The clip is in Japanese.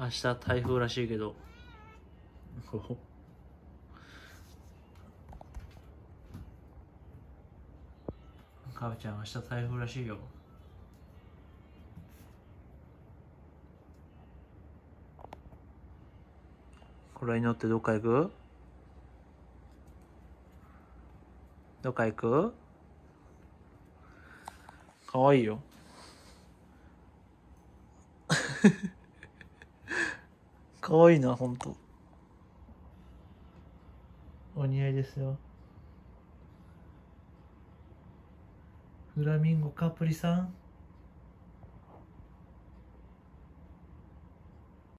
明日台風らしいけどかぶちゃん明日台風らしいよ。これに乗ってどっか行く？どっか行く？かわいいよかわいいな、ほんとお似合いですよ。フラミンゴカプリさん。